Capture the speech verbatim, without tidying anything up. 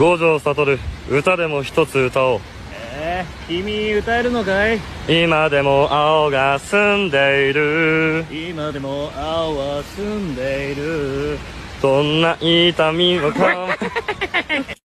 五条悟、歌でも一つ歌おう。えー、君歌えるのかい？今でも青が澄んでいる、今でも青は澄んでいる、どんな痛みをか